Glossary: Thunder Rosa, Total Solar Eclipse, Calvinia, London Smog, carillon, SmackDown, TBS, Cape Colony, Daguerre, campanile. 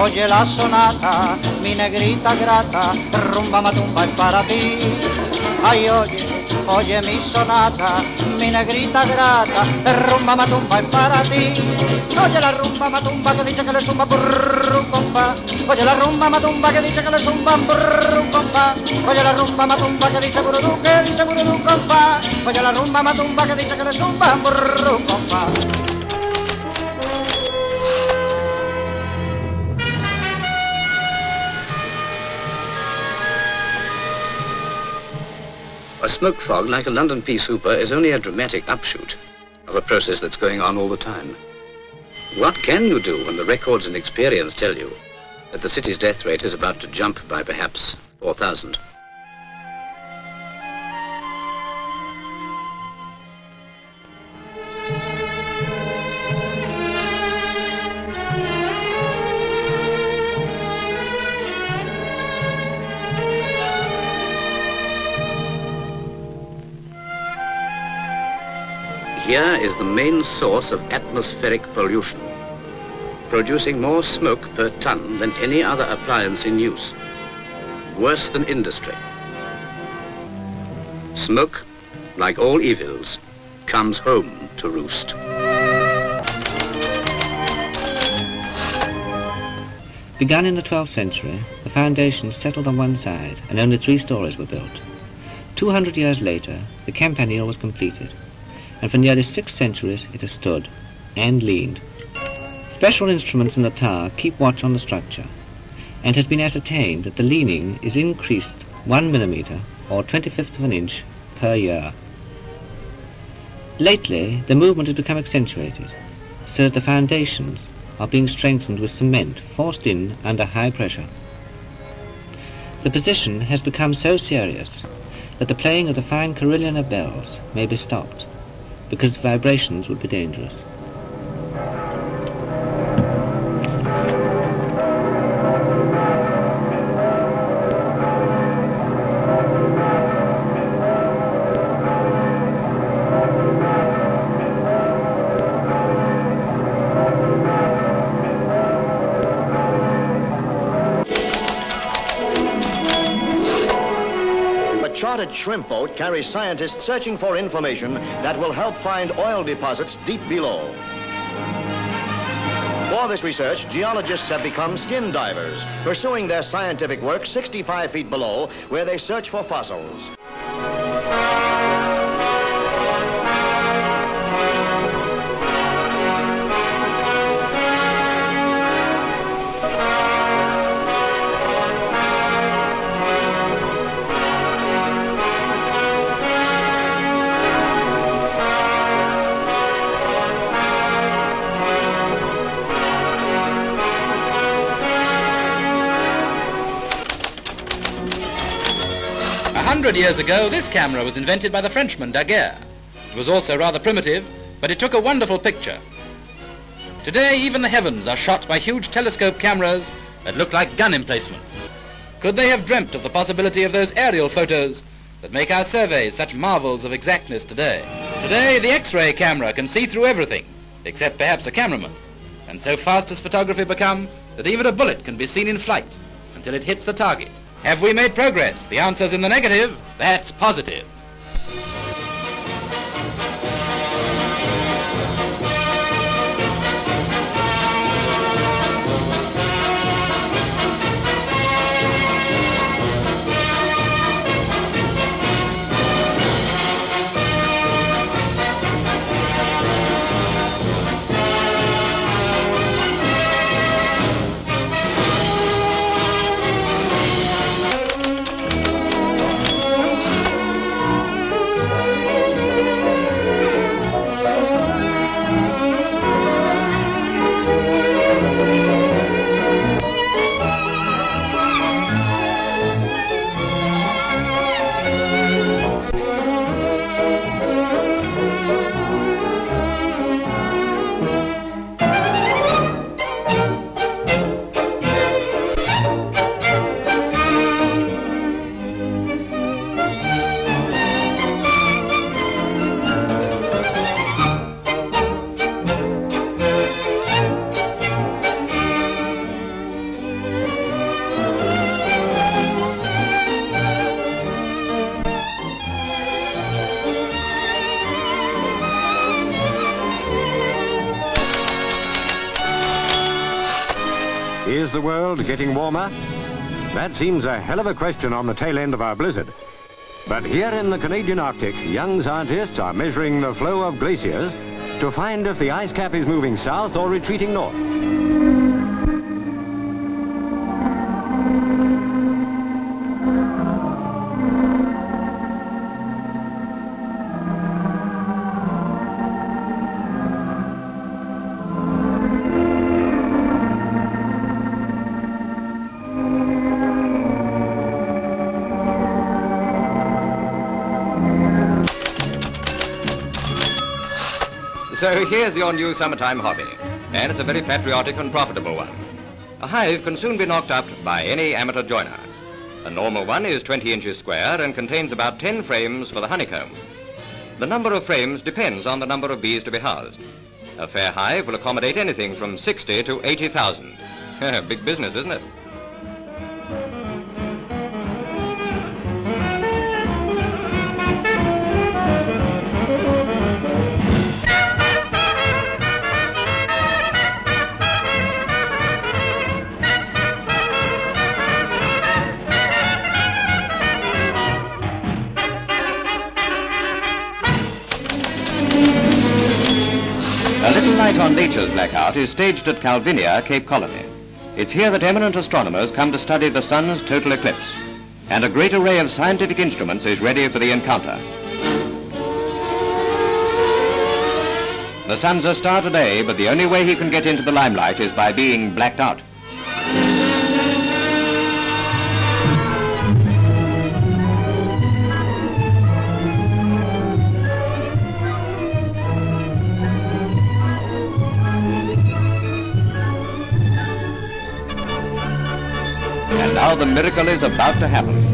Oye la sonata, mi negrita grata, rumba matumba es para ti. Ay, oye, oye mi sonata, mi negrita grata, rumba matumba es para ti. Oye la rumba matumba que dice que le zumba, brrrr, compa. Oye la rumba matumba que dice que le zumba, brrrr, compa. Oye la rumba matumba que dice burudú, compa. Oye la rumba matumba que dice que le zumba, brrrr, compa. A smoke fog, like a London pea souper, is only a dramatic upshoot of a process that's going on all the time. What can you do when the records and experience tell you that the city's death rate is about to jump by perhaps 4,000? Here is the main source of atmospheric pollution, producing more smoke per ton than any other appliance in use, worse than industry. Smoke, like all evils, comes home to roost. Begun in the 12th century, the foundations settled on one side and only 3 stories were built. 200 years later, the campanile was completed, and for nearly 6 centuries it has stood and leaned. Special instruments in the tower keep watch on the structure, and has been ascertained that the leaning is increased 1 millimetre or 1/25 of an inch per year. Lately the movement has become accentuated, so that the foundations are being strengthened with cement forced in under high pressure. The position has become so serious that the playing of the fine carillon of bells may be stopped, because the vibrations would be dangerous. A chartered shrimp boat carries scientists searching for information that will help find oil deposits deep below. For this research, geologists have become skin divers, pursuing their scientific work 65 feet below, where they search for fossils. Years ago, this camera was invented by the Frenchman Daguerre. It was also rather primitive, but it took a wonderful picture. Today, even the heavens are shot by huge telescope cameras that look like gun emplacements. Could they have dreamt of the possibility of those aerial photos that make our surveys such marvels of exactness today? Today, the X-ray camera can see through everything, except perhaps a cameraman. And so fast has photography become that even a bullet can be seen in flight until it hits the target. Have we made progress? The answer's in the negative. That's positive. Is the world getting warmer? That seems a hell of a question on the tail end of our blizzard. But here in the Canadian Arctic, young scientists are measuring the flow of glaciers to find if the ice cap is moving south or retreating north. So here's your new summertime hobby, and it's a very patriotic and profitable one. A hive can soon be knocked up by any amateur joiner. A normal one is 20 inches square and contains about 10 frames for the honeycomb. The number of frames depends on the number of bees to be housed. A fair hive will accommodate anything from 60 to 80,000. Big business, isn't it? On nature's blackout is staged at Calvinia, Cape Colony. It's here that eminent astronomers come to study the sun's total eclipse, and a great array of scientific instruments is ready for the encounter. The sun's a star today, but the only way he can get into the limelight is by being blacked out. Now the miracle is about to happen.